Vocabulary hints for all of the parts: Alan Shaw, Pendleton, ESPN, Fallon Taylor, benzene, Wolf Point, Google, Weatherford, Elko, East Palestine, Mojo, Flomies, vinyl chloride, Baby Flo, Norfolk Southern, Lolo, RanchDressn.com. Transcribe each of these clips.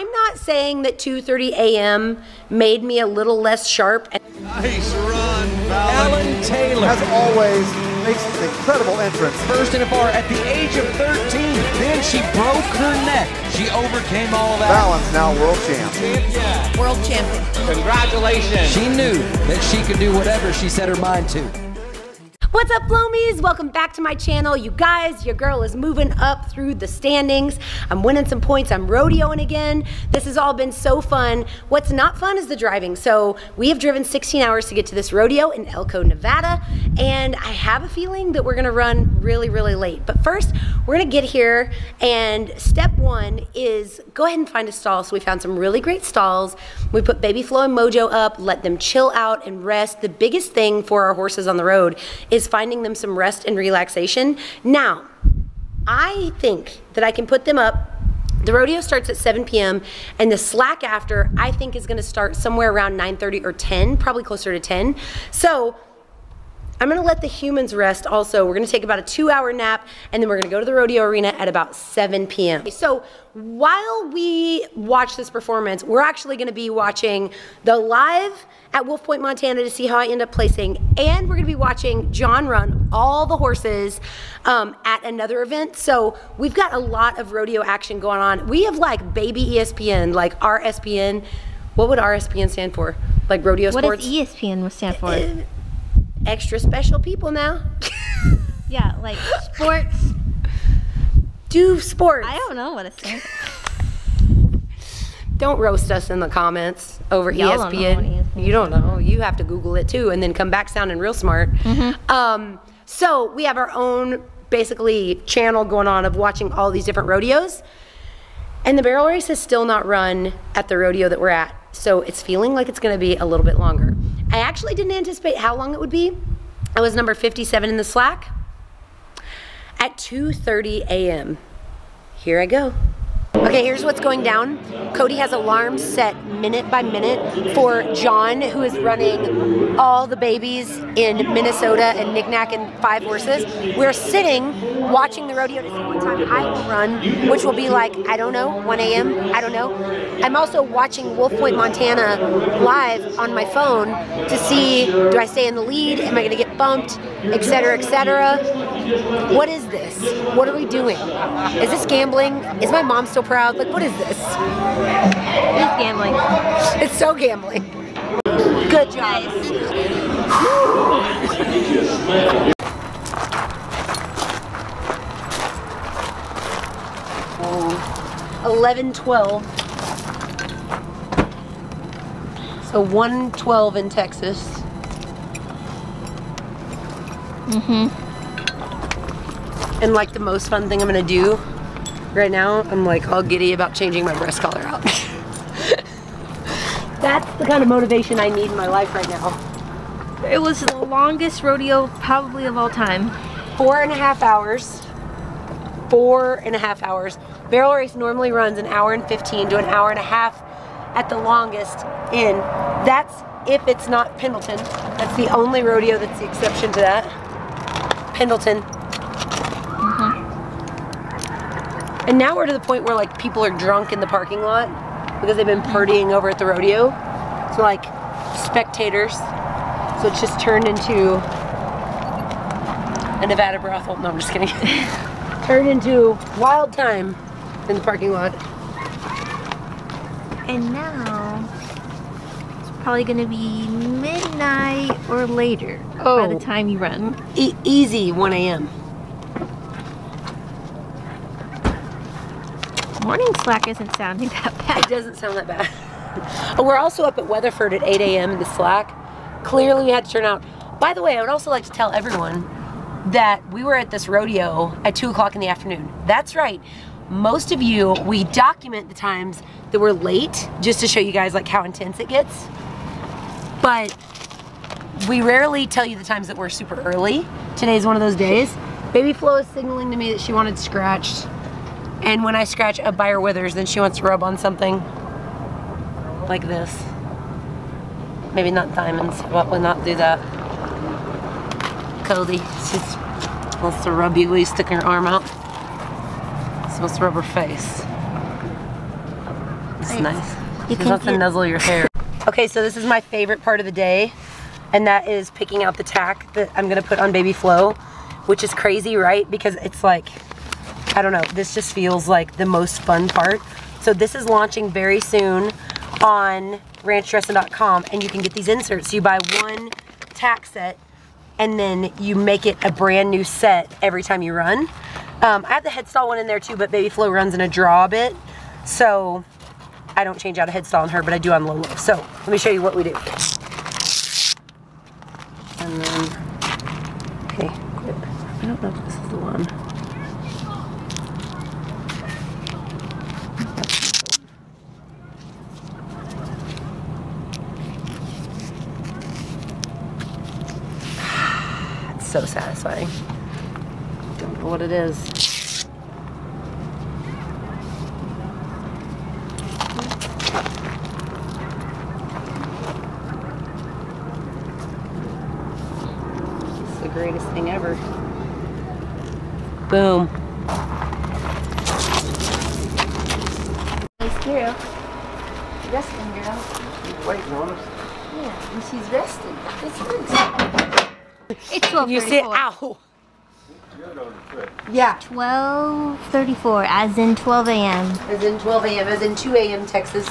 I'm not saying that 2:30 a.m. made me a little less sharp. Nice run, Fallon Taylor. As always, makes an incredible entrance. First in a bar at the age of 13. Then she broke her neck. She overcame all that. Fallon's now world champion. Yeah. World champion. Congratulations. She knew that she could do whatever she set her mind to. What's up, Flomies? Welcome back to my channel. You guys, your girl is moving up through the standings. I'm winning some points. I'm rodeoing again. This has all been so fun. What's not fun is the driving. So we have driven 16 hours to get to this rodeo in Elko, Nevada, and I have a feeling that we're gonna run really, really late. But first, we're gonna get here, and step one is go ahead and find a stall. So we found some really great stalls. We put Baby Flo and Mojo up, let them chill out and rest. The biggest thing for our horses on the road is finding them some rest and relaxation. Now, I think that I can put them up. The rodeo starts at 7 p.m. and the slack after, I think, is gonna start somewhere around 9:30 or 10, probably closer to 10. So I'm gonna let the humans rest also. We're gonna take about a 2-hour nap, and then we're gonna go to the rodeo arena at about 7 p.m. So while we watch this performance, we're actually gonna be watching the live at Wolf Point, Montana, to see how I end up placing, and we're gonna be watching John run all the horses at another event. So we've got a lot of rodeo action going on. We have like baby ESPN, like RSPN. What would RSPN stand for? Like rodeo sports? What does ESPN stand for? Extra special people now. Yeah, like sports. Do sports. I don't know what it stands for. Don't roast us in the comments over ESPN. You don't know. You have to Google it too, and then come back sounding real smart. Mm-hmm. So we have our own basically channel going on of watching all these different rodeos, and the barrel race is still not run at the rodeo that we're at. So it's feeling like it's going to be a little bit longer. I actually didn't anticipate how long it would be. I was number 57 in the slack at 2:30 a.m. Here I go. Okay, here's what's going down. Cody has alarms set minute by minute for John, who is running all the babies in Minnesota and Knickknack and 5 horses. We're sitting watching the rodeo to see what time I will run, which will be like, I don't know, 1 a.m., I don't know. I'm also watching Wolf Point, Montana live on my phone to see, do I stay in the lead, am I gonna get bumped, et cetera, et cetera. What is this? What are we doing? Is this gambling? Is my mom still proud? Like, what is this? It's gambling. It's so gambling. Good job. Nice. Oh, 11-12. So 1-12 in Texas. Mm-hmm. And like the most fun thing I'm gonna do right now, I'm like all giddy about changing my breast collar out. That's the kind of motivation I need in my life right now. It was the longest rodeo probably of all time. 4.5 hours. 4.5 hours. Barrel race normally runs an hour and 15 to an hour and a half at the longest in. That's if it's not Pendleton. That's the only rodeo that's the exception to that. Pendleton. And now we're to the point where like people are drunk in the parking lot because they've been partying over at the rodeo. So like spectators. So it's just turned into a Nevada brothel. No, I'm just kidding. Turned into wild time in the parking lot. And now it's probably gonna be midnight or later by the time you run. Easy 1 a.m. Morning slack isn't sounding that bad. It doesn't sound that bad. We're also up at Weatherford at 8 a.m. in the slack. Clearly we had to turn out. By the way, I would also like to tell everyone that we were at this rodeo at 2 o'clock in the afternoon. That's right. Most of you, we document the times that we're late just to show you guys like how intense it gets. But we rarely tell you the times that we're super early. Today's one of those days. Baby Flo is signaling to me that she wanted scratched. And when I scratch up by her withers, then she wants to rub on something like this. Maybe not diamonds, but we'll not do that. Cody, she wants to rub you, sticking her arm out. She wants to rub her face. It's nice. You can also nuzzle your hair. Okay, so this is my favorite part of the day, and that is picking out the tack that I'm gonna put on Baby Flo, which is crazy, right? Because it's like, I don't know, this just feels like the most fun part. So this is launching very soon on RanchDressn.com, and you can get these inserts. So you buy one tack set, and then you make it a brand new set every time you run. I have the headstall one in there too, but Baby Flo runs in a draw a bit, so I don't change out a headstall on her, but I do on Lolo. So let me show you what we do. And then, okay, clip. I don't know if this is the one. It's so satisfying. Don't know what it is. Greatest thing ever. Boom. Nice girl. Resting girl. She's quite honest. Yeah, and she's resting. It's nice. It's 12:34. You say, ow. Yeah. 12:34, as in 12 a.m. As in 12 a.m., as in 2 a.m. Texas.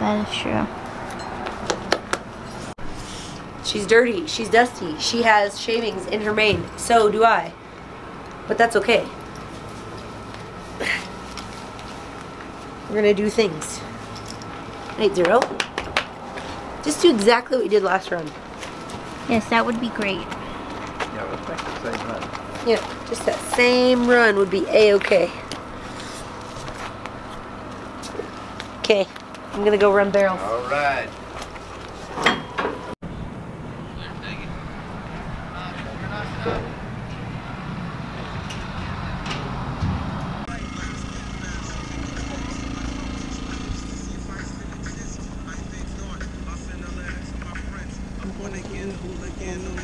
That is true. She's dirty, she's dusty, she has shavings in her mane, so do I. But that's okay. We're gonna do things. 8-0. Just do exactly what you did last run. Yes, that would be great. Yeah, we'll take the same run. Yeah, just that same run would be A-okay. Okay, I'm gonna go run barrels. All right.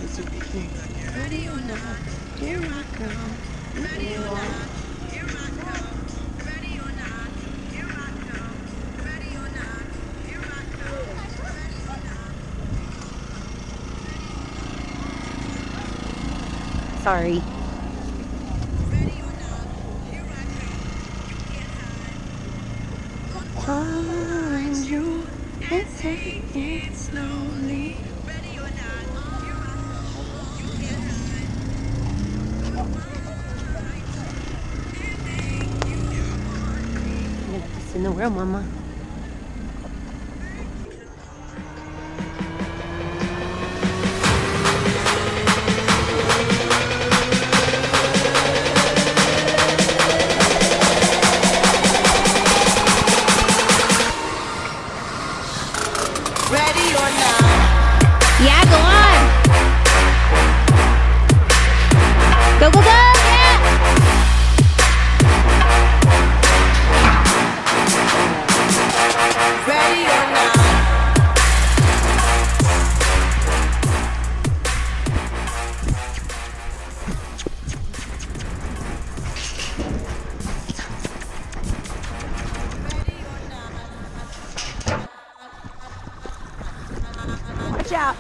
Ready or not, here I come. Ready or not, here I come. Ready or not, here I come. Ready or not, here I come. Ready or not. Sorry. Ready or not, here I come. You can't hide. Find you and take it slowly. In the world, Mama. Ready or not? Yeah, go on. Go, go, go. Out.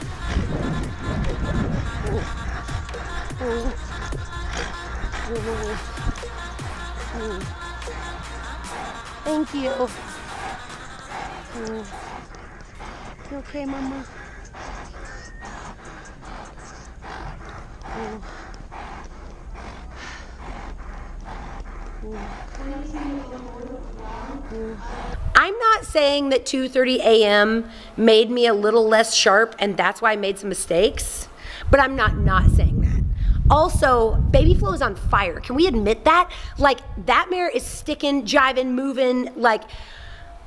Ooh. Ooh. Ooh. Ooh. Thank you. Ooh. You okay, Mama? Ooh. Ooh. Ooh. I'm not saying that 2:30 a.m. made me a little less sharp and that's why I made some mistakes, but I'm not saying that. Also, Baby Flo is on fire. Can we admit that? Like, that mare is sticking, jiving, moving. Like,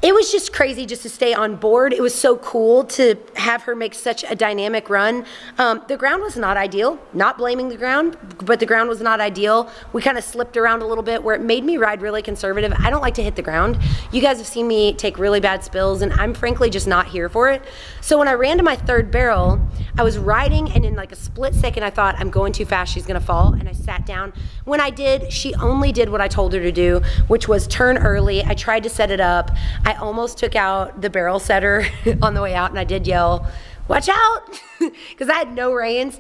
it was just crazy just to stay on board. It was so cool to have her make such a dynamic run. The ground was not ideal. Not blaming the ground, but the ground was not ideal. We kind of slipped around a little bit where it made me ride really conservative. I don't like to hit the ground. You guys have seen me take really bad spills, and I'm frankly just not here for it. So when I ran to my third barrel, I was riding, and in like a split second, I thought, I'm going too fast, she's gonna fall, and I sat down. When I did, she only did what I told her to do, which was turn early. I tried to set it up. I I almost took out the barrel setter on the way out, and I did yell, watch out, because I had no reins.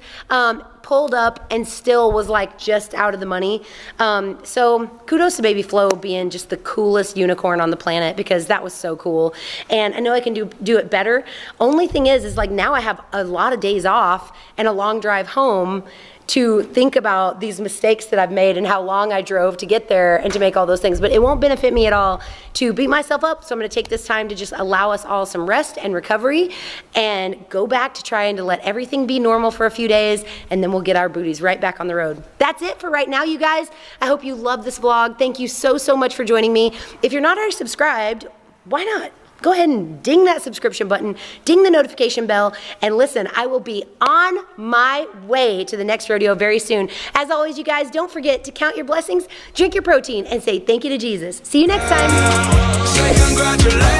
Pulled up and still was like just out of the money. So kudos to Baby Flo being just the coolest unicorn on the planet, because that was so cool. And I know I can do it better. Only thing is like now I have a lot of days off and a long drive home to think about these mistakes that I've made and how long I drove to get there and to make all those things. But it won't benefit me at all to beat myself up, so I'm gonna take this time to just allow us all some rest and recovery and go back to trying to let everything be normal for a few days, and then we'll get our booties right back on the road. That's it for right now, you guys. I hope you love this vlog. Thank you so, so much for joining me. If you're not already subscribed, why not? Go ahead and ding that subscription button, ding the notification bell, and listen, I will be on my way to the next rodeo very soon. As always, you guys, don't forget to count your blessings, drink your protein, and say thank you to Jesus. See you next time. Say congratulations.